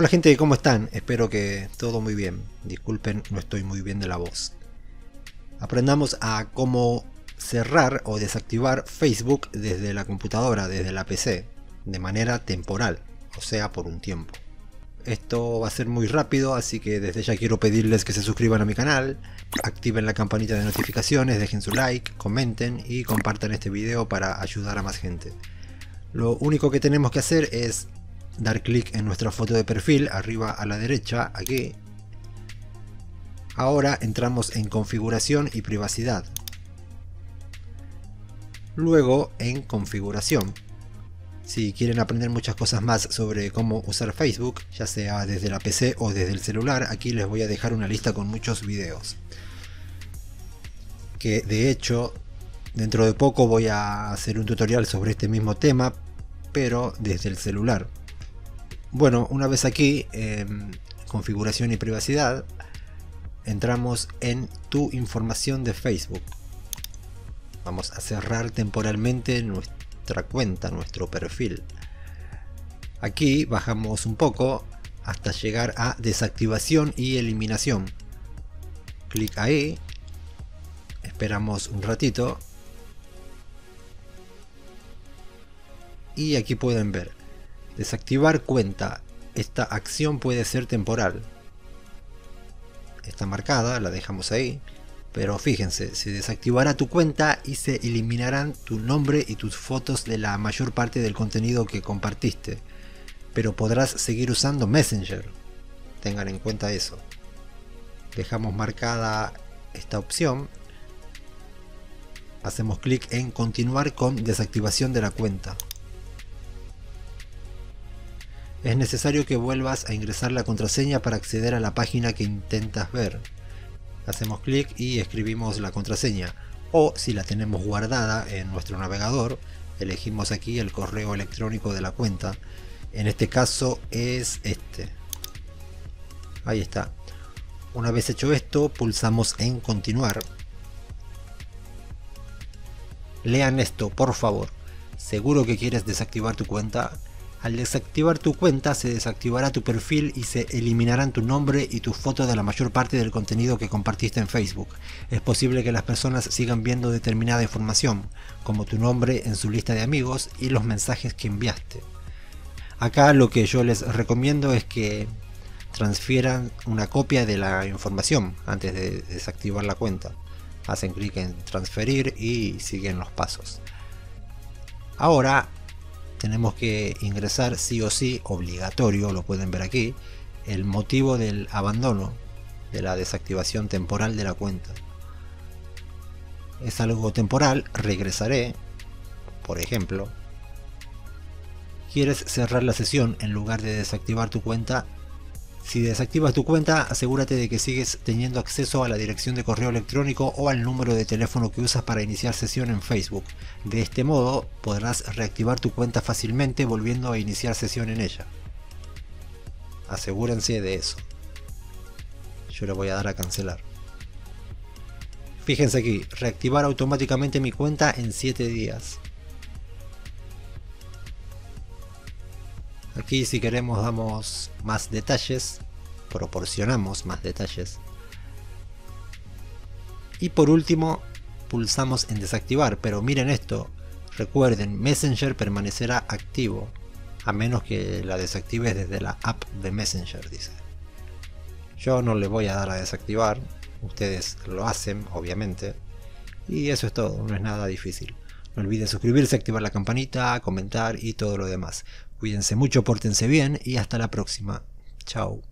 Hola gente, ¿cómo están? Espero que todo muy bien. Disculpen, no estoy muy bien de la voz. Aprendamos a cómo cerrar o desactivar Facebook desde la computadora, desde la PC, de manera temporal, o sea, por un tiempo. Esto va a ser muy rápido, así que desde ya quiero pedirles que se suscriban a mi canal, activen la campanita de notificaciones, dejen su like, comenten y compartan este video para ayudar a más gente. Lo único que tenemos que hacer es dar clic en nuestra foto de perfil, arriba a la derecha, aquí. Ahora entramos en configuración y privacidad. Luego en configuración. Si quieren aprender muchas cosas más sobre cómo usar Facebook, ya sea desde la PC o desde el celular, aquí les voy a dejar una lista con muchos videos. Que de hecho, dentro de poco voy a hacer un tutorial sobre este mismo tema, pero desde el celular. Bueno, una vez aquí, configuración y privacidad, entramos en tu información de Facebook. Vamos a cerrar temporalmente nuestra cuenta, nuestro perfil. Aquí bajamos un poco hasta llegar a desactivación y eliminación. Clic ahí, esperamos un ratito y aquí pueden ver desactivar cuenta. Esta acción puede ser temporal, está marcada, la dejamos ahí. Pero fíjense, se desactivará tu cuenta y se eliminarán tu nombre y tus fotos de la mayor parte del contenido que compartiste. Pero podrás seguir usando Messenger. Tengan en cuenta eso. Dejamos marcada esta opción. Hacemos clic en continuar con desactivación de la cuenta. Es necesario que vuelvas a ingresar la contraseña para acceder a la página que intentas ver. Hacemos clic y escribimos la contraseña, o si la tenemos guardada en nuestro navegador, elegimos aquí el correo electrónico de la cuenta. En este caso es este. Ahí está. Una vez hecho esto, pulsamos en continuar. Lean esto, por favor. ¿Seguro que quieres desactivar tu cuenta? Al desactivar tu cuenta se desactivará tu perfil y se eliminarán tu nombre y tus fotos de la mayor parte del contenido que compartiste en Facebook. Es posible que las personas sigan viendo determinada información, como tu nombre en su lista de amigos y los mensajes que enviaste. Acá lo que yo les recomiendo es que transfieran una copia de la información antes de desactivar la cuenta. Hacen clic en transferir y siguen los pasos. Ahora tenemos que ingresar sí o sí, obligatorio, lo pueden ver aquí, el motivo del abandono, de la desactivación temporal de la cuenta. Es algo temporal, regresaré, por ejemplo. ¿Quieres cerrar la sesión en lugar de desactivar tu cuenta? Si desactivas tu cuenta, asegúrate de que sigues teniendo acceso a la dirección de correo electrónico o al número de teléfono que usas para iniciar sesión en Facebook. De este modo, podrás reactivar tu cuenta fácilmente volviendo a iniciar sesión en ella. Asegúrense de eso. Yo le voy a dar a cancelar. Fíjense aquí, reactivar automáticamente mi cuenta en 7 días. Aquí si queremos damos más detalles, proporcionamos más detalles. Y por último pulsamos en desactivar, pero miren esto, recuerden, Messenger permanecerá activo, a menos que la desactives desde la app de Messenger, dice. Yo no le voy a dar a desactivar, ustedes lo hacen, obviamente. Y eso es todo, no es nada difícil. No olviden suscribirse, activar la campanita, comentar y todo lo demás. Cuídense mucho, pórtense bien y hasta la próxima. Chao.